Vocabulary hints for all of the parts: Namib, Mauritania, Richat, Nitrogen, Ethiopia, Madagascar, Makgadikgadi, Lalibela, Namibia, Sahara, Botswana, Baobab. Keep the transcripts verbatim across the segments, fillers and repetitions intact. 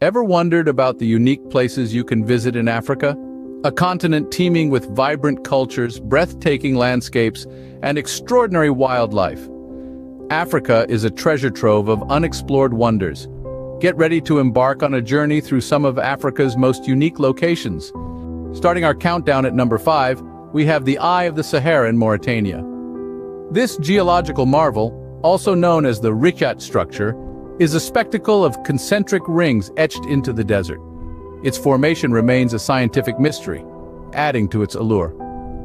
Ever wondered about the unique places you can visit in Africa? A continent teeming with vibrant cultures, breathtaking landscapes, and extraordinary wildlife. Africa is a treasure trove of unexplored wonders. Get ready to embark on a journey through some of Africa's most unique locations. Starting our countdown at number five, we have the Eye of the Sahara in Mauritania. This geological marvel, also known as the Richat structure, is a spectacle of concentric rings etched into the desert. Its formation remains a scientific mystery, adding to its allure.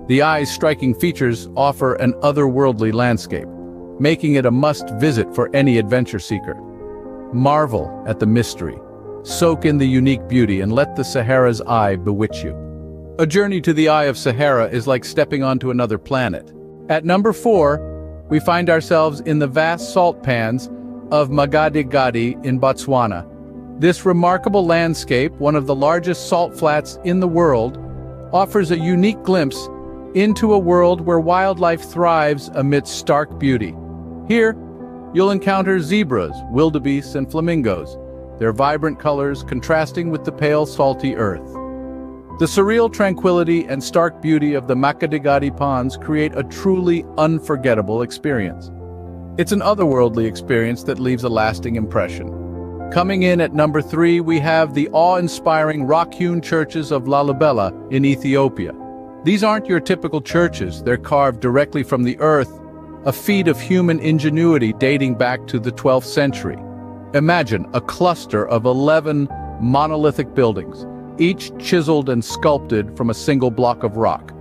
The eye's striking features offer an otherworldly landscape, making it a must-visit for any adventure seeker. Marvel at the mystery, soak in the unique beauty, and let the Sahara's eye bewitch you. A journey to the Eye of Sahara is like stepping onto another planet. At number four, we find ourselves in the vast salt pans of Makgadikgadi in Botswana. This remarkable landscape, one of the largest salt flats in the world, offers a unique glimpse into a world where wildlife thrives amidst stark beauty. Here, you'll encounter zebras, wildebeests, and flamingos, their vibrant colors contrasting with the pale, salty earth. The surreal tranquility and stark beauty of the Makgadikgadi ponds create a truly unforgettable experience. It's an otherworldly experience that leaves a lasting impression. Coming in at number three, we have the awe-inspiring rock-hewn churches of Lalibela in Ethiopia. These aren't your typical churches, they're carved directly from the earth, a feat of human ingenuity dating back to the twelfth century. Imagine a cluster of eleven monolithic buildings, each chiseled and sculpted from a single block of rock.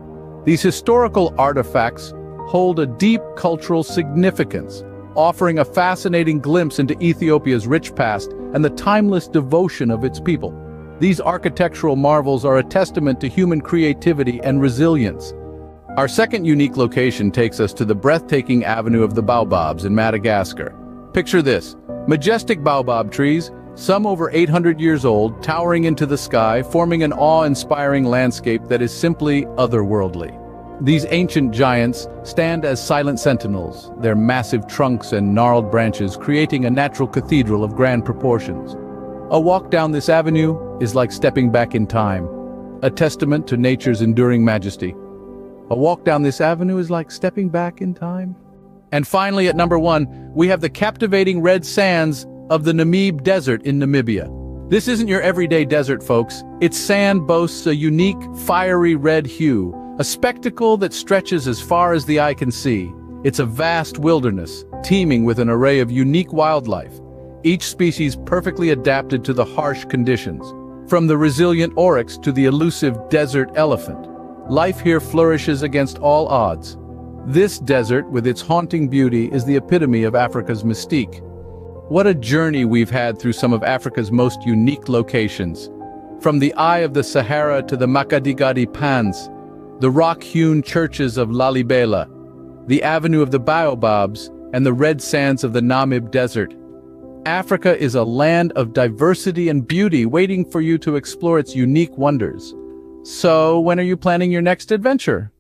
These historical artifacts hold a deep cultural significance, offering a fascinating glimpse into Ethiopia's rich past and the timeless devotion of its people. These architectural marvels are a testament to human creativity and resilience. Our second unique location takes us to the breathtaking avenue of the Baobabs in Madagascar. Picture this, majestic baobab trees, some over eight hundred years old, towering into the sky, forming an awe-inspiring landscape that is simply otherworldly. These ancient giants stand as silent sentinels, their massive trunks and gnarled branches creating a natural cathedral of grand proportions. A walk down this avenue is like stepping back in time, a testament to nature's enduring majesty. A walk down this avenue is like stepping back in time. And finally, at number one, we have the captivating red sands of the Namib Desert in Namibia. This isn't your everyday desert, folks. Its sand boasts a unique, fiery red hue, a spectacle that stretches as far as the eye can see. It's a vast wilderness, teeming with an array of unique wildlife, each species perfectly adapted to the harsh conditions. From the resilient oryx to the elusive desert elephant, life here flourishes against all odds. This desert, with its haunting beauty, is the epitome of Africa's mystique. What a journey we've had through some of Africa's most unique locations. From the Eye of the Sahara to the Makgadikgadi Pans, the rock-hewn churches of Lalibela, the avenue of the Baobabs, and the red sands of the Namib Desert. Africa is a land of diversity and beauty waiting for you to explore its unique wonders. So, when are you planning your next adventure?